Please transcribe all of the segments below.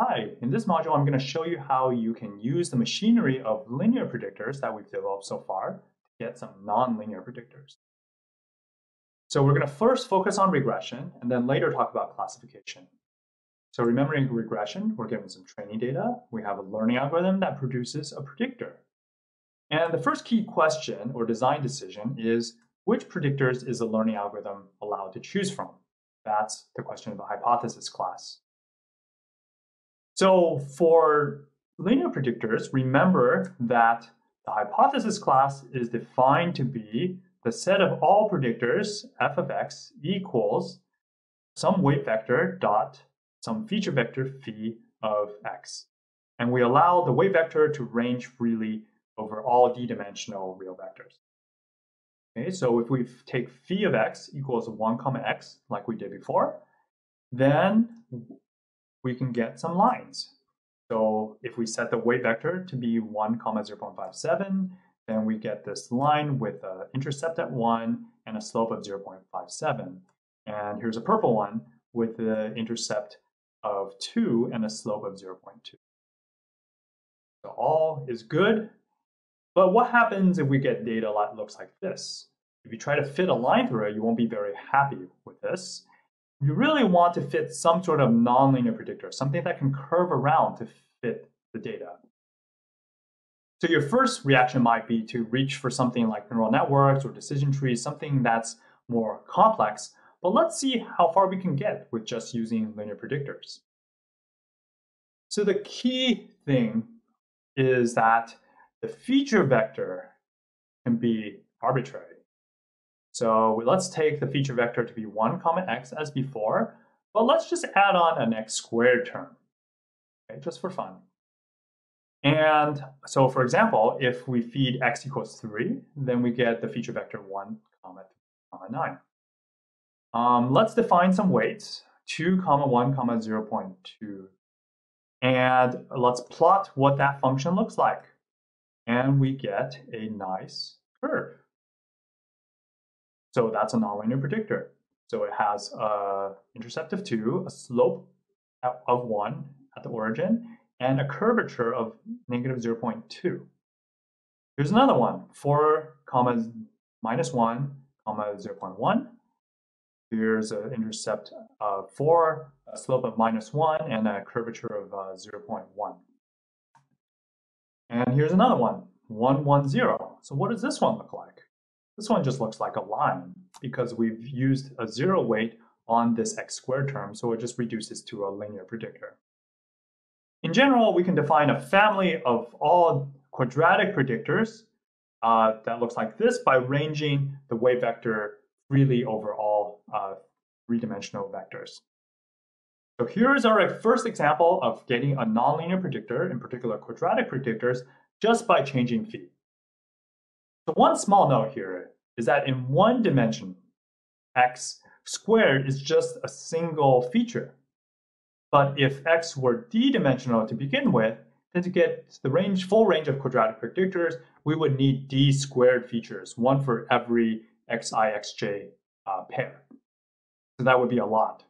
Hi, in this module, I'm going to show you how you can use the machinery of linear predictors that we've developed so far to get some non-linear predictors. So we're going to first focus on regression and then later talk about classification. So remembering regression, we're given some training data. We have a learning algorithm that produces a predictor. And the first key question or design decision is which predictors is the learning algorithm allowed to choose from? That's the question of the hypothesis class. So for linear predictors, remember that the hypothesis class is defined to be the set of all predictors, f of x, equals some weight vector dot some feature vector phi of x. And we allow the weight vector to range freely over all d-dimensional real vectors. Okay, so if we take phi of x equals 1, x, like we did before, then we can get some lines. So if we set the weight vector to be 1, 0.57, then we get this line with an intercept at 1 and a slope of 0.57. And here's a purple one with the intercept of 2 and a slope of 0.2. So all is good. But what happens if we get data that looks like this? If you try to fit a line through it, you won't be very happy with this. You really want to fit some sort of nonlinear predictor, something that can curve around to fit the data. So your first reaction might be to reach for something like neural networks or decision trees, something that's more complex. But let's see how far we can get with just using linear predictors. So the key thing is that the feature vector can be arbitrary. So let's take the feature vector to be 1, x as before, but let's just add on an x squared term, okay, just for fun. And so for example, if we feed x equals 3, then we get the feature vector 1, 3, 9. Let's define some weights, 2, 1, 0.2. And let's plot what that function looks like. And we get a nice curve. So that's a nonlinear predictor. So it has an intercept of 2, a slope of 1 at the origin, and a curvature of negative 0.2. Here's another one, 4, -1, 0.1. Here's an intercept of 4, a slope of -1, and a curvature of 0.1. And here's another one, 1, 1, 0. So what does this one look like? This one just looks like a line because we've used a 0 weight on this x squared term, so it just reduces to a linear predictor. In general, we can define a family of all quadratic predictors that looks like this by ranging the weight vector freely over all three-dimensional vectors. So here's our first example of getting a nonlinear predictor, in particular quadratic predictors, just by changing phi. So one small note here is that in one dimension, x squared is just a single feature. But if x were d-dimensional to begin with, then to get the full range of quadratic predictors, we would need d squared features, one for every xi, xj pair. So that would be a lot.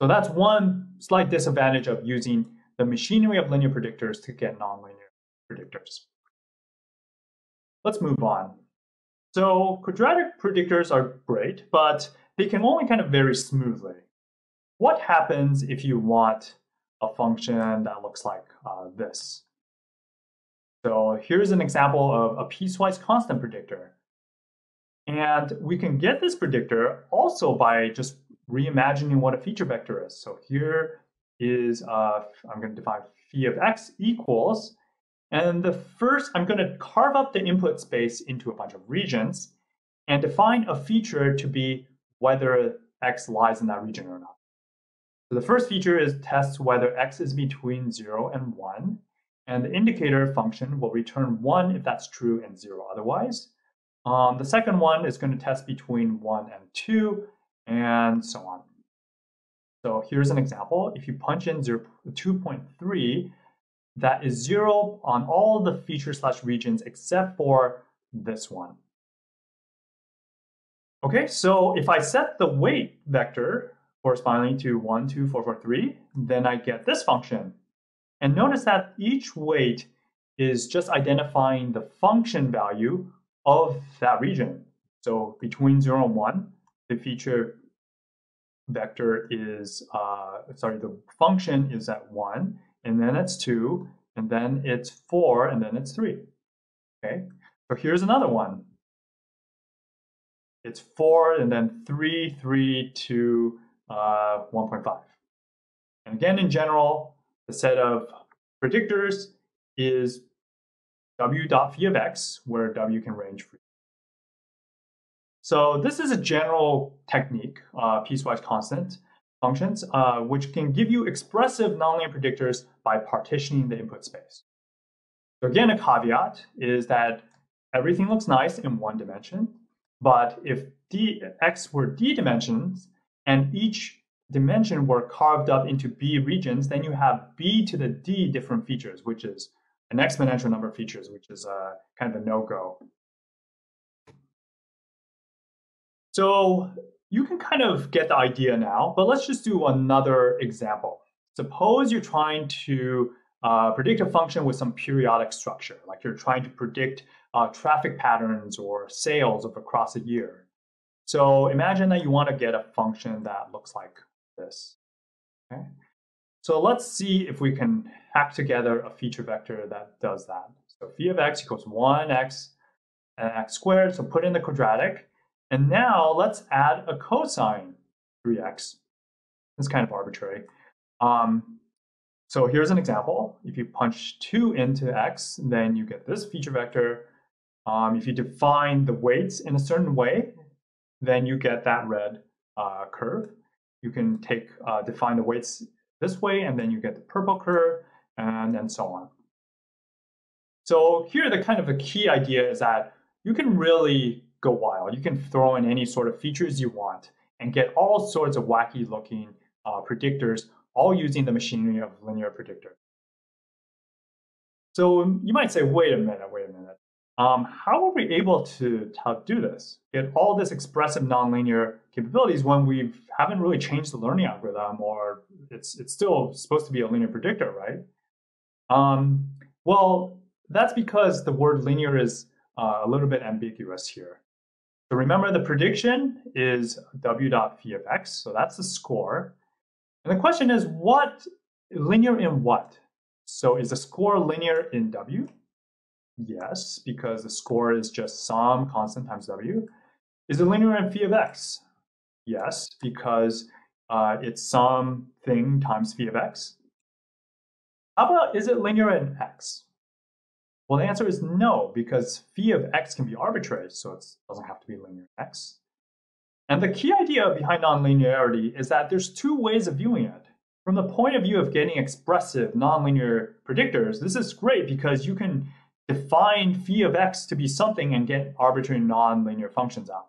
So that's one slight disadvantage of using the machinery of linear predictors to get nonlinear predictors. Let's move on. So quadratic predictors are great, but they can only kind of vary smoothly. What happens if you want a function that looks like this? So here's an example of a piecewise constant predictor. And we can get this predictor also by just reimagining what a feature vector is. So here is, I'm going to define phi of x equals. And the first, I'm going to carve up the input space into a bunch of regions and define a feature to be whether x lies in that region or not. So the first feature is tests whether x is between 0 and 1. And the indicator function will return 1 if that's true and 0 otherwise. The second one is going to test between 1 and 2 and so on. So here's an example. If you punch in 2.3, that is 0 on all the feature / regions except for this one. Okay, so if I set the weight vector corresponding to 1, 2, 4, 4, 3, then I get this function. And notice that each weight is just identifying the function value of that region. So between 0 and 1, the feature vector is, the function is at 1, and then it's 2, and then it's 4, and then it's 3. Okay, so here's another one. It's 4, and then 3, 3, 2, 1.5. And again, in general, the set of predictors is w.phi of x, where w can range free. So this is a general technique, piecewise constant functions, which can give you expressive nonlinear predictors by partitioning the input space. So again, a caveat is that everything looks nice in one dimension, but if x were d dimensions and each dimension were carved up into b regions, then you have b to the d different features, which is an exponential number of features, which is kind of a no-go. So you can kind of get the idea now, but let's just do another example. Suppose you're trying to predict a function with some periodic structure, like you're trying to predict traffic patterns or sales across a year. So imagine that you want to get a function that looks like this. Okay? So let's see if we can hack together a feature vector that does that. So phi of x equals 1x and x squared, so put in the quadratic. And now let's add a cosine 3x. It's kind of arbitrary. So here's an example. If you punch 2 into x, then you get this feature vector. If you define the weights in a certain way, then you get that red curve. You can take define the weights this way, and then you get the purple curve, and so on. So here, the kind of a key idea is that you can really go wild. You can throw in any sort of features you want and get all sorts of wacky looking predictors, all using the machinery of linear predictor. So you might say, wait a minute. How are we able to do this? Get all this expressive nonlinear capabilities when we haven't really changed the learning algorithm, or it's still supposed to be a linear predictor, right? Well, that's because the word linear is a little bit ambiguous here. So remember, the prediction is w dot phi of x, so that's the score. And the question is, what linear in what? So is the score linear in w? Yes, because the score is just some constant times w. Is it linear in phi of x? Yes, because it's some thing times phi of x. How about, is it linear in x? Well, the answer is no, because phi of x can be arbitrary, so it doesn't have to be linear in x. And the key idea behind nonlinearity is that there's two ways of viewing it. From the point of view of getting expressive nonlinear predictors, this is great because you can define phi of x to be something and get arbitrary nonlinear functions out.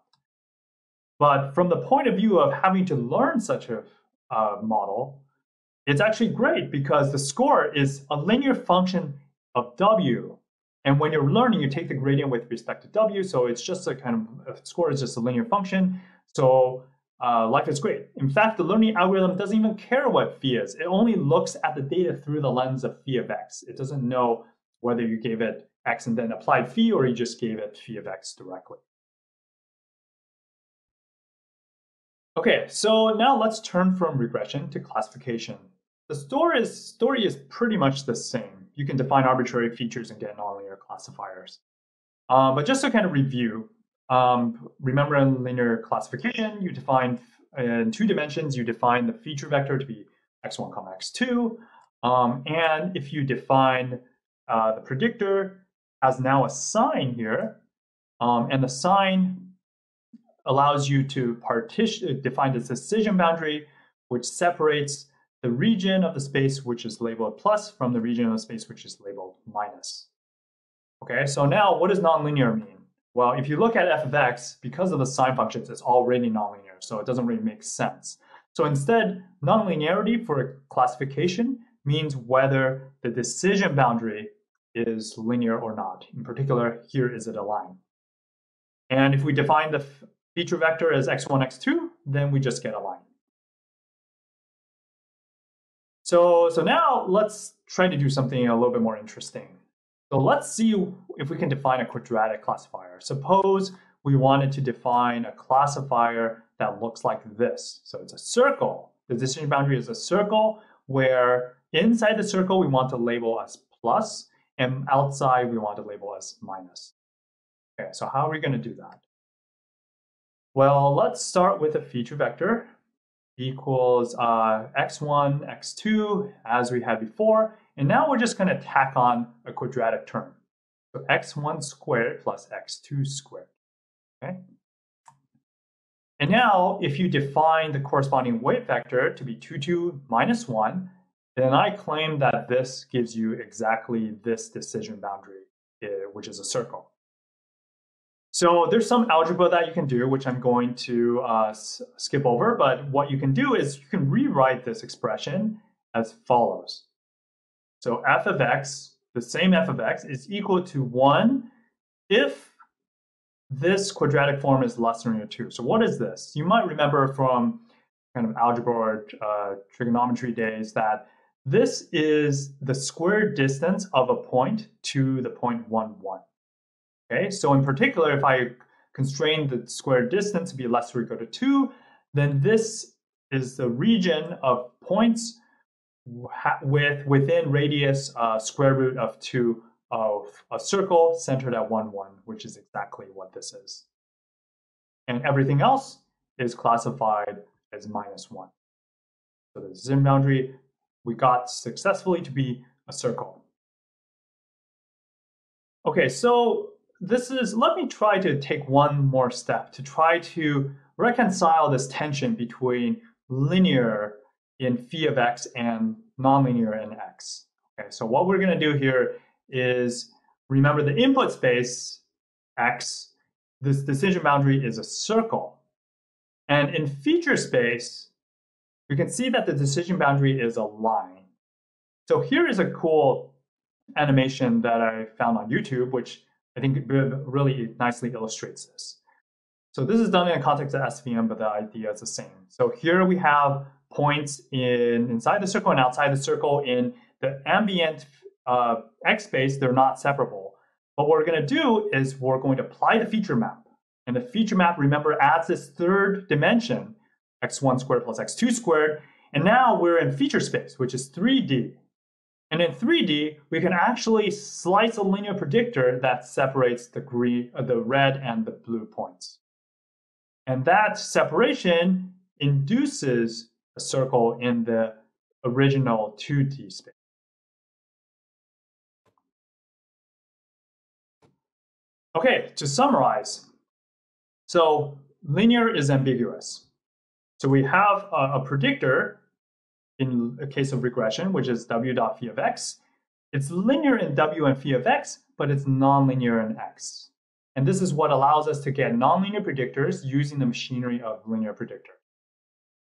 But from the point of view of having to learn such a model, it's actually great because the score is a linear function of w. And when you're learning, you take the gradient with respect to w, so it's just a kind of, score is just a linear function. So life is great. In fact, the learning algorithm doesn't even care what phi is. It only looks at the data through the lens of phi of x. It doesn't know whether you gave it x and then applied phi, or you just gave it phi of x directly. Okay, so now let's turn from regression to classification. The story is pretty much the same. You can define arbitrary features and get nonlinear classifiers. But just to kind of review, remember in linear classification, you define in two dimensions, you define the feature vector to be x1, x2. And if you define the predictor has now a sign here, and the sign allows you to define this decision boundary, which separates the region of the space which is labeled plus from the region of the space which is labeled minus. Okay, so now what does nonlinear mean? Well, if you look at f of x, because of the sine functions, it's already nonlinear, so it doesn't really make sense. So instead, nonlinearity for classification means whether the decision boundary is linear or not. In particular, here is it a line. And if we define the feature vector as x1, x2, then we just get a line. So now let's try to do something a little bit more interesting. So let's see if we can define a quadratic classifier. Suppose we wanted to define a classifier that looks like this. So it's a circle. The decision boundary is a circle where inside the circle we want to label as plus, and outside we want to label as minus. Okay, so how are we going to do that? Well, let's start with a feature vector equals x1, x2, as we had before. And now we're just going to tack on a quadratic term. So x1 squared plus x2 squared. Okay. And now, if you define the corresponding weight vector to be 2, 2, minus 1, then I claim that this gives you exactly this decision boundary, which is a circle. So there's some algebra that you can do, which I'm going to skip over. But what you can do is you can rewrite this expression as follows. So f of x, the same f of x, is equal to 1 if this quadratic form is less than or equal to 2. So what is this? You might remember from kind of algebra or trigonometry days that this is the square distance of a point to the point 1, 1. Okay, so in particular, if I constrain the square distance to be less than or equal to 2, then this is the region of points within radius square root of 2 of a circle centered at 1, 1, which is exactly what this is. And everything else is classified as minus 1. So the decision boundary we got successfully to be a circle. Okay, so this is, let me try to take one more step to try to reconcile this tension between linear in phi of x and nonlinear in x. Okay, so what we're going to do here is remember the input space x, this decision boundary is a circle. And in feature space, we can see that the decision boundary is a line. So here is a cool animation that I found on YouTube, which I think really nicely illustrates this. So this is done in the context of SVM, but the idea is the same. So here we have points inside the circle and outside the circle. In the ambient x space, they're not separable. But what we're going to do is we're going to apply the feature map. And the feature map, remember, adds this third dimension, x1 squared plus x2 squared. And now we're in feature space, which is 3D. And in 3D, we can actually slice a linear predictor that separates the red and the blue points. And that separation induces a circle in the original 2D space. Okay, to summarize, so linear is ambiguous. So we have a predictor in a case of regression, which is w dot phi of x. It's linear in w and phi of x, but it's nonlinear in x. And this is what allows us to get nonlinear predictors using the machinery of linear predictor.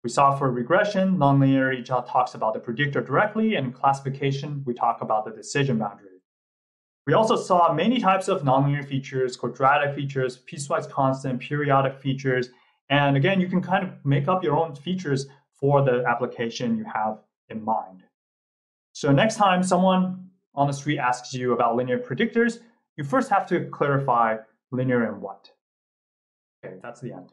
We saw for regression, nonlinearity talks about the predictor directly, and in classification, we talk about the decision boundary. We also saw many types of nonlinear features, quadratic features, piecewise constant, periodic features. And again, you can kind of make up your own features for the application you have in mind. So next time someone on the street asks you about linear predictors, you first have to clarify linear and what. Okay, that's the end.